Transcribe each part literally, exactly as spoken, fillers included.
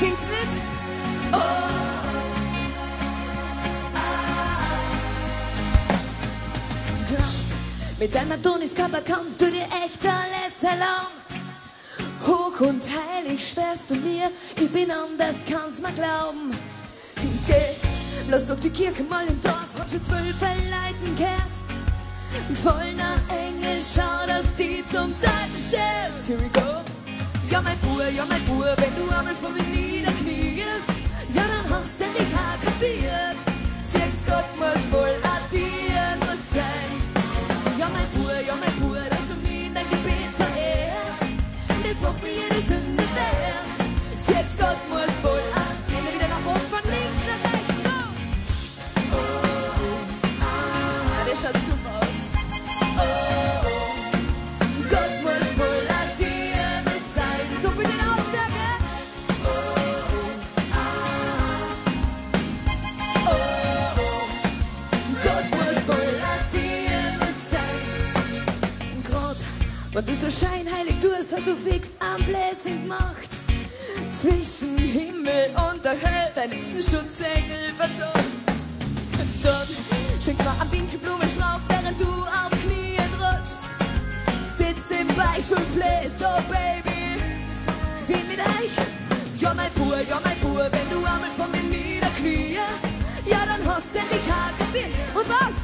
sings mit. Oh. Mit deinem Adoniskörper kommst du dir echt alles erlauben. Hoch und heilig schwörst du mir, ich bin anders, kannst mir glauben. Ich geh bloß durch die Kirche mal im Dorf, hab schon zwölf Leuten gehört. Vollner Engel, schau, dass die zum Teufel schießt. Here we go. Ja, mein Bub, ja, mein Bub, wenn du einmal vor mir niederkniest, ja, dann hast du dich auch kapiert. Sechs Gott muss wohl an dir nur sein. Ja, mein Bub, ja, mein Bub, dass du mich in dein Gebet verehrst, das macht mir jede Sünde wert. Sechs Gott muss wohl an dir. Hände wieder nach oben, von links nach rechts, go! Oh, ah, das schaut super aus. Oh, wenn du so scheinheilig tust, hast du fix am Blödsinn gemacht. Zwischen Himmel und der Hölle, dein liebsten Schutzengel verzogen. Dort schenkst mal am Winkelblumenstrauß, während du auf Knien rutschst. Sitzt im Weich und flehst, oh Baby, geh mit euch. Ja, mein Bub, ja, mein Bub, wenn du einmal von mir niederkniest, ja, dann hast du endlich hart gesehen. Und was?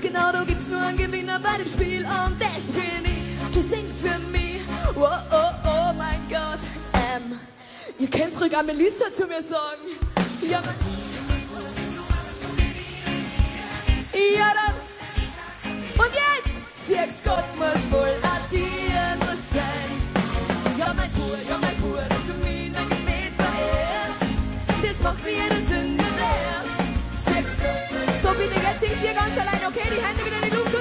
Genau, du gibst nur einen Gewinner bei dem Spiel und ich bin ich. Du singst für mich, oh, oh, oh mein Gott. Ähm, ihr könnt's ruhig an Melissa zu mir sagen. Ja, ja, dann. Und jetzt? Sechs Gott muss wohl an dir nur sein. Ja, mein Bub, ja, mein Bub, dass du mich in dein Gebet verehrst, das macht mir jede Sünde wert. So bitte, jetzt singst ihr ganz allein, okay? Die Hände wieder in die Luft.